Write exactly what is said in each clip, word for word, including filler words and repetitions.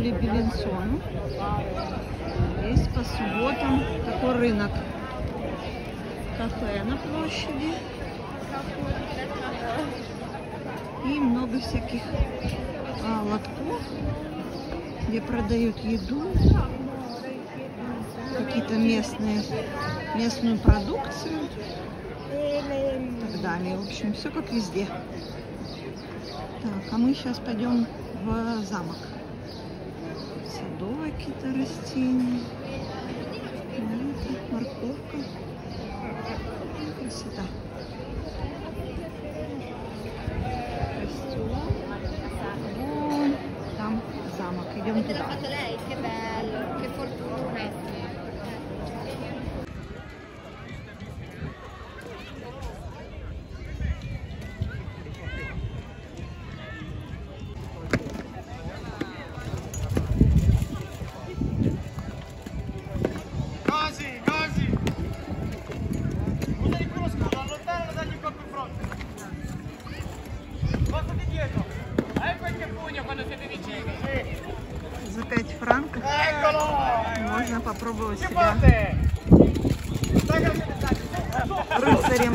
Ли Бивенсону. Здесь по субботам такой рынок. Кафе на площади. И много всяких а, лотков, где продают еду, какие-то местные, местную продукцию и так далее. В общем, все как везде. Так, а мы сейчас пойдем в замок. Садовые какие-то растения. Вот, морковка. Красота. Вон там замок. Идем туда. За пять франков можно попробовать себя рыцарем.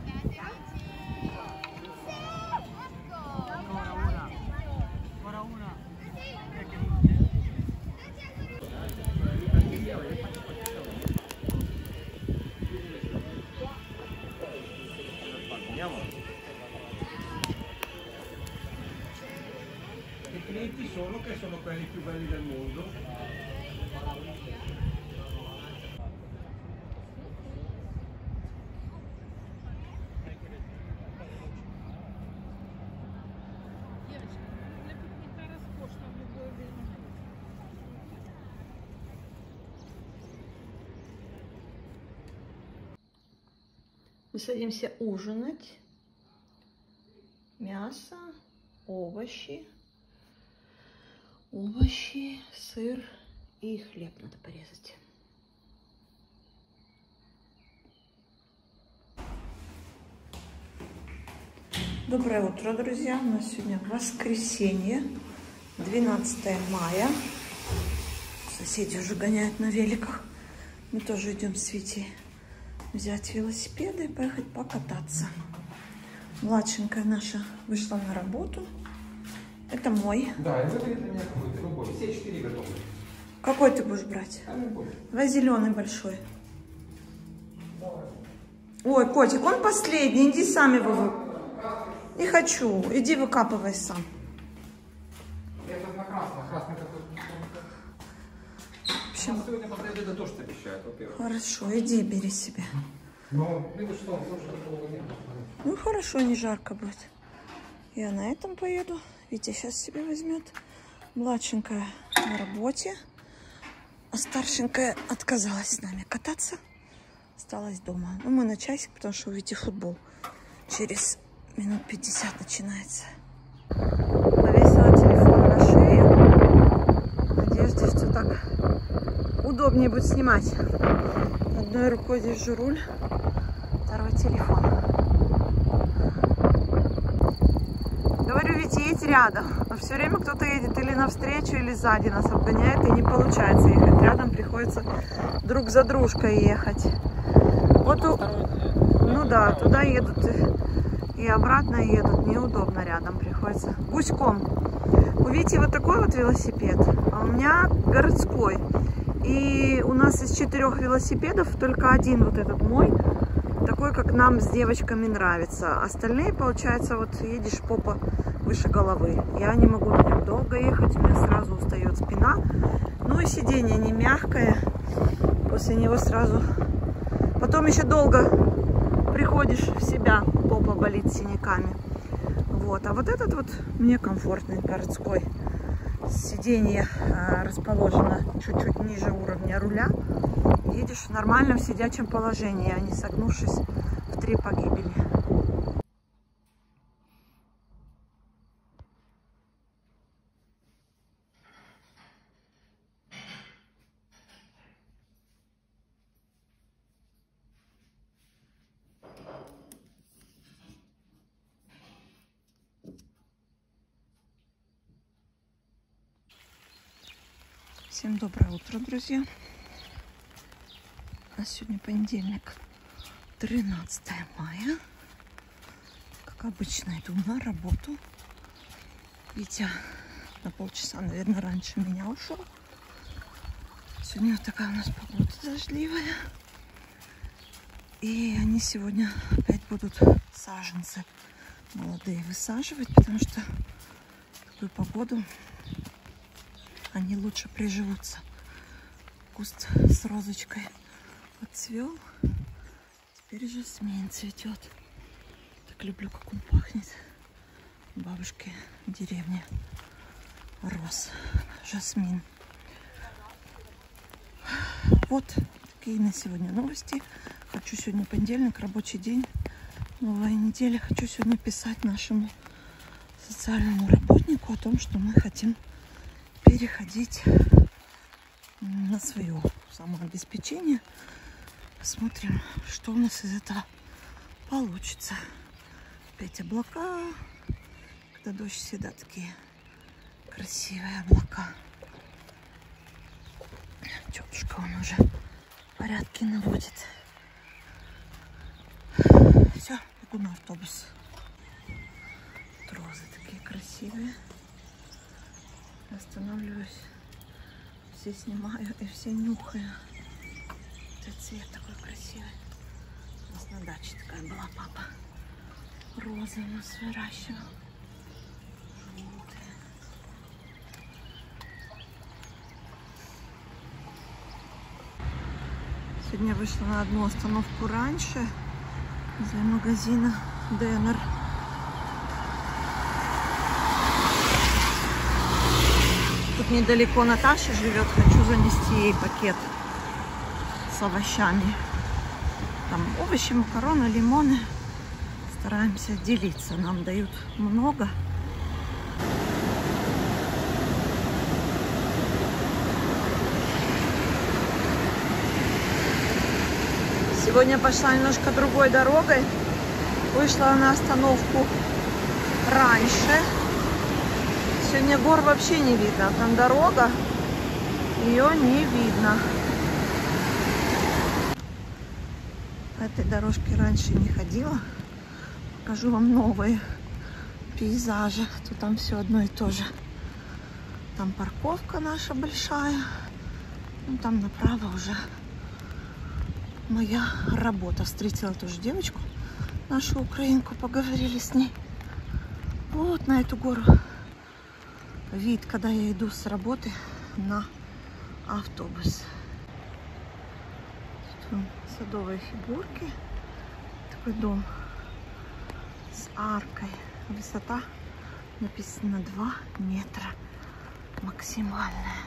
Che clienti sono che sono quelli più belli del mondo. Мы садимся ужинать. Мясо, овощи, овощи, сыр и хлеб надо порезать. Доброе утро, друзья! У нас сегодня воскресенье, двенадцатое мая. Соседи уже гоняют на великах. Мы тоже идем с Витей взять велосипеды и поехать покататься. Младшенькая наша вышла на работу. Это мой. Да, это для меня какой-то любой. Все четыре готовы. Какой ты будешь брать? А любой. Давай зеленый большой. Давай. Ой, котик, он последний. Иди сами вывы. Не хочу. Иди выкапывай сам. Это на красный. Красный такой. В общем, сегодня подойдет это то, что обещают, во-первых. Хорошо, иди бери себе. Но, видишь, что он тоже такого нет. Ну хорошо, не жарко будет. Я на этом поеду. Витя сейчас себе возьмет. Младшенькая на работе, а старшенькая отказалась с нами кататься. Осталась дома. Ну, мы на часик, потому что у Вити футбол через минут пятьдесят начинается. Повесила телефон на шею. Надежда, что так удобнее будет снимать. Одной рукой держу руль, второй телефон. Говорю, ведь едь рядом, но все время кто-то едет или навстречу, или сзади нас обгоняет, и не получается ехать рядом, приходится друг за дружкой ехать. Вот у... Ну да, туда едут и обратно едут, неудобно рядом, приходится гуськом. У Вити вот такой вот велосипед, а у меня городской. И у нас из четырех велосипедов только один вот этот мой, такой, как нам с девочками нравится. Остальные, получается, вот едешь попа выше головы. Я не могу на нем долго ехать, у меня сразу устает спина. Ну и сиденье не мягкое, после него сразу... Потом еще долго приходишь в себя, попа болит синяками. Вот, а вот этот вот мне комфортный, городской. Сиденье э, расположено чуть-чуть ниже уровня руля. Едешь в нормальном сидячем положении, а не согнувшись в три погибели. Всем доброе утро, друзья. А сегодня понедельник, тринадцатое мая. Как обычно, иду на работу. Витя на полчаса, наверное, раньше меня ушел. Сегодня вот такая у нас погода дождливая. И они сегодня опять будут саженцы молодые высаживать, потому что в такую погоду они лучше приживутся. Куст с розочкой отцвел. Теперь жасмин цветет. Так люблю, как он пахнет. Бабушки в деревне рос жасмин. Вот такие на сегодня новости. Хочу сегодня понедельник, рабочий день. Новая неделя. Хочу сегодня писать нашему социальному работнику о том, что мы хотим переходить на свое самообеспечение. Посмотрим, что у нас из этого получится. Опять облака. Когда дождь, всегда такие красивые облака. Тетушка, он уже порядки наводит. Все, бегу на автобус. Розы такие красивые. Останавливаюсь, все снимаю и все нюхаю. Этот цвет такой красивый. У нас на даче такая была, папа. Розы у нас выращивал. Желтые. Сегодня вышла на одну остановку раньше возле магазина Деннер. Недалеко Наташа живет, хочу занести ей пакет с овощами. Там овощи, макароны, лимоны. Стараемся делиться, нам дают много. Сегодня пошла немножко другой дорогой. Вышла на остановку раньше. Сегодня гор вообще не видно. Там дорога, ее не видно. По этой дорожке раньше не ходила. Покажу вам новые пейзажи. Тут там все одно и то же. Там парковка наша большая. Ну, там направо уже моя работа. Встретила тоже девочку, нашу украинку. Поговорили с ней. Вот на эту гору вид, когда я иду с работы на автобус. Тут садовые фигурки. Такой дом с аркой. Высота написано два метра. Максимальная.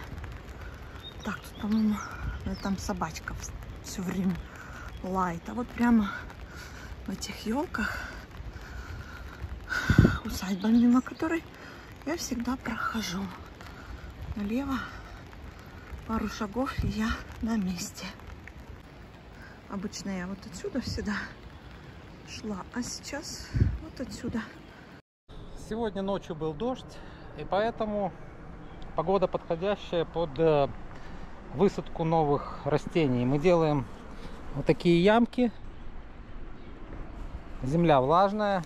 Так, тут, по-моему, там собачка все время лает. А вот прямо в этих елках усадьба, мимо которой я всегда прохожу. Налево пару шагов, и я на месте. Обычно я вот отсюда всегда шла, а сейчас вот отсюда. Сегодня ночью был дождь, и поэтому погода подходящая под высадку новых растений. Мы делаем вот такие ямки. Земля влажная.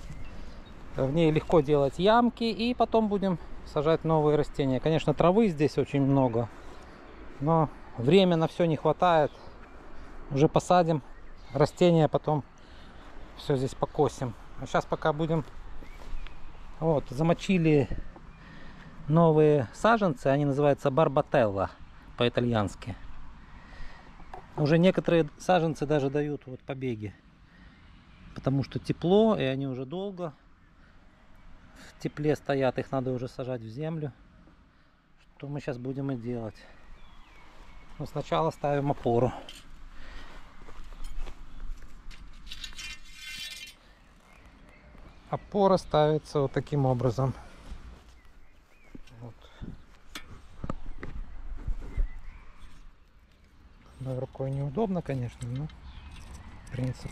В ней легко делать ямки, и потом будем сажать новые растения. Конечно, травы здесь очень много, но время на все не хватает. Уже посадим растения, потом все здесь покосим. А сейчас пока будем... Вот, замочили новые саженцы, они называются барбателла по-итальянски. Уже некоторые саженцы даже дают вот побеги, потому что тепло, и они уже долго в тепле стоят, их надо уже сажать в землю, что мы сейчас будем и делать. Но сначала ставим опору. Опора ставится вот таким образом. Вот. Одной рукой неудобно, конечно, но принцип.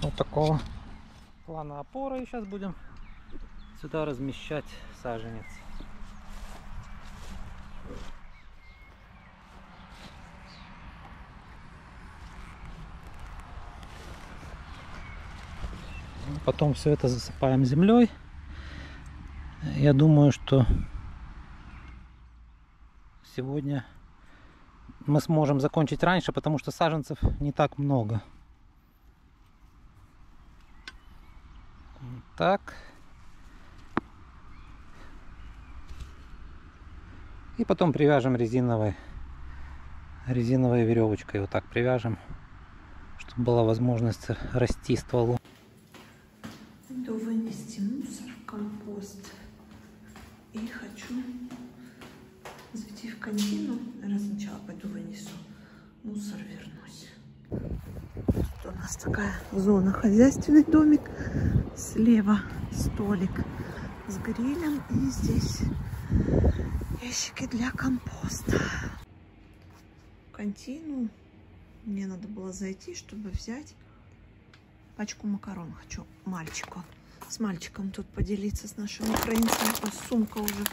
Вот такого плана опора. И сейчас будем сюда размещать саженец. Потом все это засыпаем землей. Я думаю, что сегодня мы сможем закончить раньше, потому что саженцев не так много. Так. И потом привяжем резиновой, резиновой веревочкой. Вот так привяжем, чтобы была возможность расти стволу. Иду вынести мусор, компост. И хочу зайти в контину. Раз сначала пойду вынесу мусор, вернусь. Тут у нас такая зона, хозяйственный домик. Слева столик с грилем. И здесь ящики для компоста. В контину мне надо было зайти, чтобы взять пачку макарон. Хочу мальчику с мальчиком тут поделиться, с нашим украинцем. А сумка уже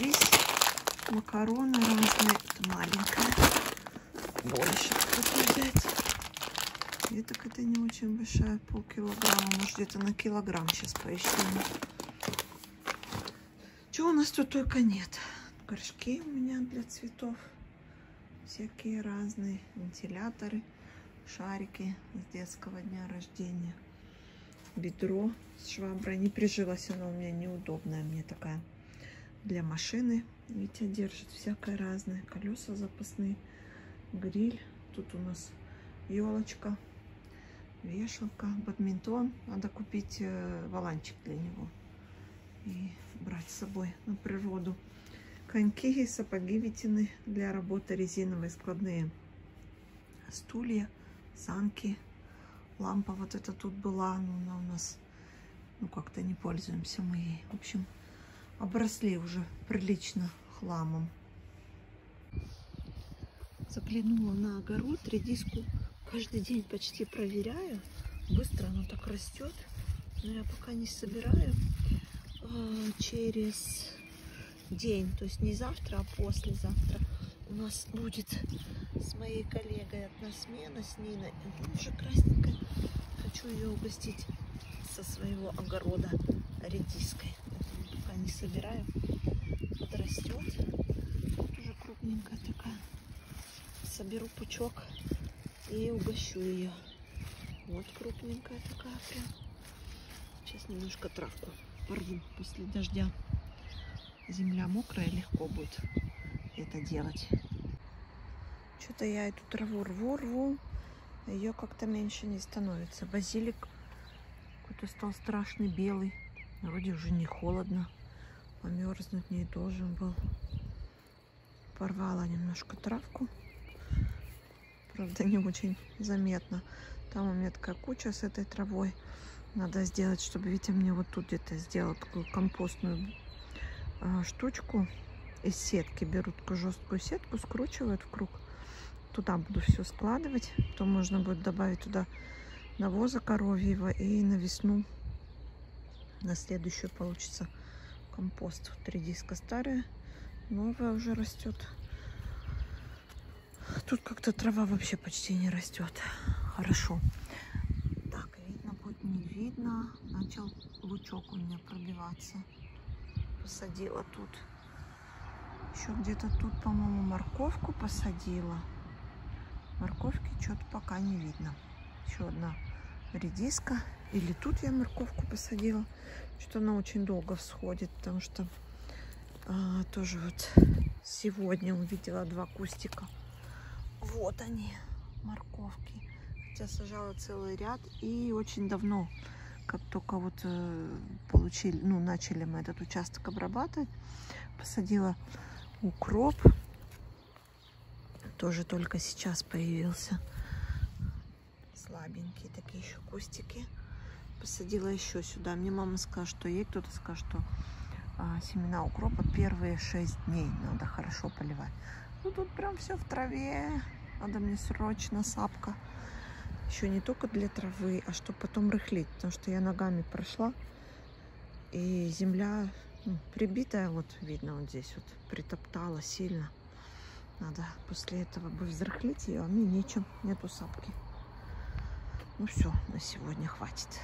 рис, макароны разные. Это маленькая. Больше тут взять. И так это не очень большая, полкилограмма. Может, где-то на килограмм сейчас поищем. Чего у нас тут только нет. Горшки у меня для цветов. Всякие разные. Вентиляторы, шарики с детского дня рождения. Бедро с шваброй. Не прижилось оно у меня, неудобное. Мне такая для машины. Витя держит всякое разное. Колеса запасные. Гриль. Тут у нас елочка. Вешалка. Бадминтон. Надо купить валанчик для него. И брать с собой на природу. Коньки и сапоги Витины для работы, резиновые складные стулья, санки. Лампа вот эта тут была, но она у нас, ну, как-то не пользуемся мы ей. В общем, обросли уже прилично хламом. Заглянула на огород, редиску каждый день почти проверяю. Быстро она так растет, но я пока не собираю. Через день, то есть не завтра, а послезавтра у нас будет с моей коллегой одна смена, с Ниной. Она уже красненькая. Хочу ее угостить со своего огорода редиской. Поэтому пока не собираю. Подрастет. Тут уже крупненькая такая. Соберу пучок и угощу ее. Вот крупненькая такая прям. Сейчас немножко травку порву после дождя. Земля мокрая, легко будет это делать. Что-то я эту траву рву, рву. Ее как-то меньше не становится. Базилик какой-то стал страшный, белый. Вроде уже не холодно. Померзнуть не должен был. Порвала немножко травку. Правда, не очень заметно. Там у меня такая куча с этой травой. Надо сделать, чтобы Витя мне вот тут где-то сделал такую компостную э, штучку. Из сетки берут такую жесткую сетку, скручивают в круг. Туда буду все складывать. Потом можно будет добавить туда навоза коровьего. И на весну, на следующую, получится компост. Вот редиска старая, новая уже растет. Тут как-то трава вообще почти не растет. Хорошо. Не видно, начал лучок у меня пробиваться. Посадила тут. Еще где-то тут, по-моему, морковку посадила. Морковки что-то пока не видно. Еще одна редиска. Или тут я морковку посадила. Что-то она очень долго всходит, потому что а, тоже вот сегодня увидела два кустика. Вот они, морковки. Я сажала целый ряд, и очень давно, как только вот э, получили, ну, начали мы этот участок обрабатывать, посадила укроп, тоже только сейчас появился. Слабенькие такие еще кустики. Посадила еще сюда. Мне мама сказала, что ей кто-то сказал, что а, семена укропа первые шесть дней надо хорошо поливать. Ну тут прям все в траве. Надо мне срочно сапка. Еще не только для травы, а чтобы потом рыхлить. Потому что я ногами прошла. И земля ну, прибитая, вот видно вот здесь вот, притоптала сильно. Надо после этого бы взрыхлить ее, а мне нечем, нету сапки. Ну все, на сегодня хватит.